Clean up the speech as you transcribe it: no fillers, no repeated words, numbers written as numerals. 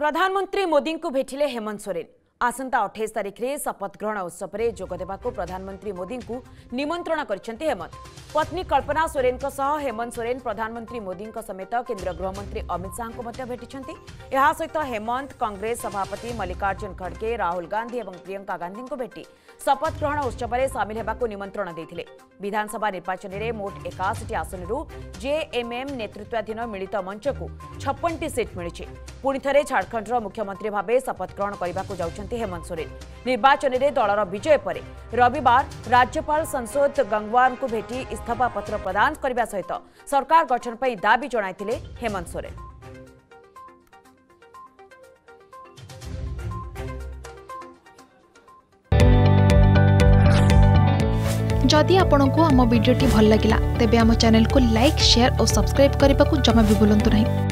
प्रधानमंत्री मोदी को भेटिले हेमंत सोरेन। आसंता 28 तारीख में शपथ ग्रहण उत्सव में जोगदेवा प्रधानमंत्री मोदी को निमंत्रण करते हेमंत। पत्नी कल्पना सोरेन हेमंत सोरेन प्रधानमंत्री मोदी समेत केन्द्र गृहमंत्री अमित शाह भेटिंट। यह सहित हेमंत कांग्रेस सभापति मल्लिकार्जुन खड़गे, राहुल गांधी और प्रियंका गांधी को भेटी शपथ ग्रहण उत्सव में सामिल होगा निमंत्रण देते। विधानसभा निर्वाचन में मोट 81 आसन जेएमएम नेतृत्वाधीन मिलित मंच को 56 सीट मिली। पुणी थे झारखंड मुख्यमंत्री भाव शपथ ग्रहण करने हेमंत सोरेन। निर्वाचन में दलर विजय पर रविवार राज्यपाल संसोद गंगवार को भेटी इस्तीफा पत्र प्रदान करने सहित सरकार गठन पर दाबी जणाइथिले हेमंत सोरेन। जदि आपंक आम भिडी भल लगा तेब आम चैनल को लाइक, शेयर और सब्सक्राइब करने को जमा भी भूलु ना।